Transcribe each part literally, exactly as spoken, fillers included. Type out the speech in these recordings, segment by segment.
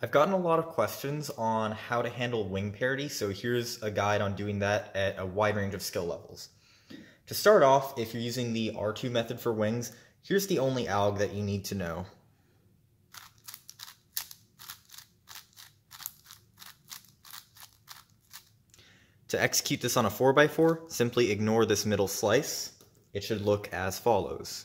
I've gotten a lot of questions on how to handle wing parity, so here's a guide on doing that at a wide range of skill levels. To start off, if you're using the R two method for wings, here's the only alg that you need to know. To execute this on a four by four, simply ignore this middle slice. It should look as follows.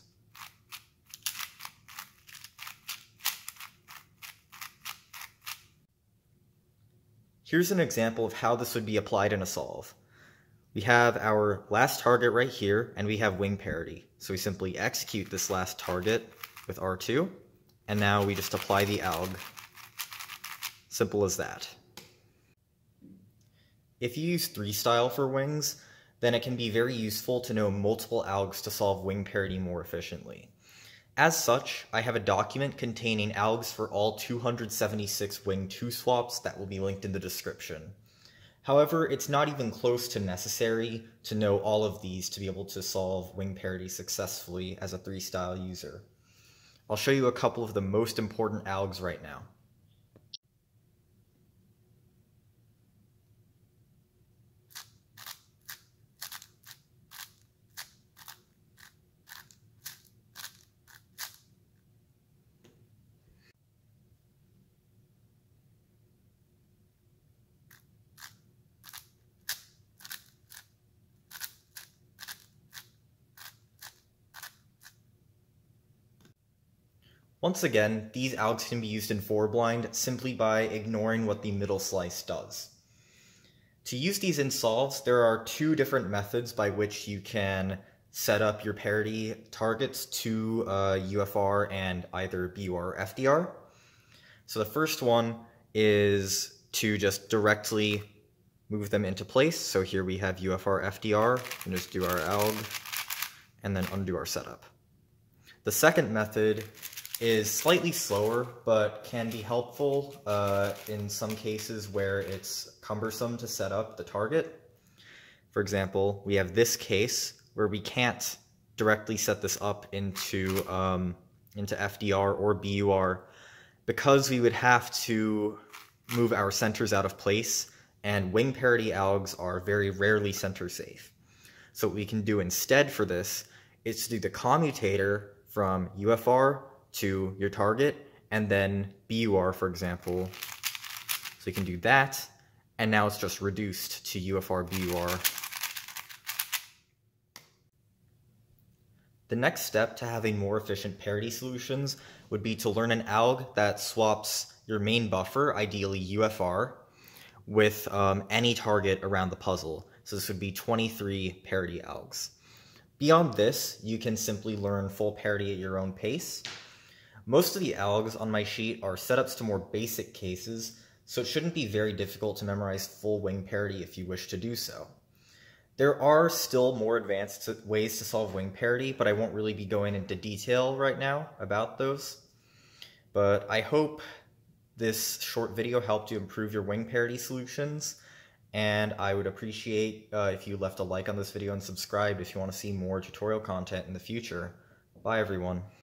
Here's an example of how this would be applied in a solve. We have our last target right here, and we have wing parity. So we simply execute this last target with R two, and now we just apply the alg. Simple as that. If you use three style for wings, then it can be very useful to know multiple algs to solve wing parity more efficiently. As such, I have a document containing algs for all two hundred seventy-six wing two swaps that will be linked in the description. However, it's not even close to necessary to know all of these to be able to solve wing parity successfully as a three style user. I'll show you a couple of the most important algs right now. Once again, these algs can be used in four blind simply by ignoring what the middle slice does. To use these in solves, there are two different methods by which you can set up your parity targets to uh, U F R and either B U R or F D R. So the first one is to just directly move them into place. So here we have U F R, F D R, and just do our alg, and then undo our setup. The second method is slightly slower, but can be helpful uh, in some cases where it's cumbersome to set up the target. For example, we have this case where we can't directly set this up into, um, into F D R or B U R because we would have to move our centers out of place, and wing parity algs are very rarely center safe. So what we can do instead for this is to do the commutator from U F R to your target, and then B U R, for example. So you can do that, and now it's just reduced to U F R, B U R. The next step to having more efficient parity solutions would be to learn an alg that swaps your main buffer, ideally U F R, with um, any target around the puzzle. So this would be twenty-three parity algs. Beyond this, you can simply learn full parity at your own pace. Most of the algs on my sheet are setups to more basic cases, so it shouldn't be very difficult to memorize full wing parity if you wish to do so. There are still more advanced ways to solve wing parity, but I won't really be going into detail right now about those. But I hope this short video helped you improve your wing parity solutions, and I would appreciate uh, if you left a like on this video and subscribed if you want to see more tutorial content in the future. Bye everyone.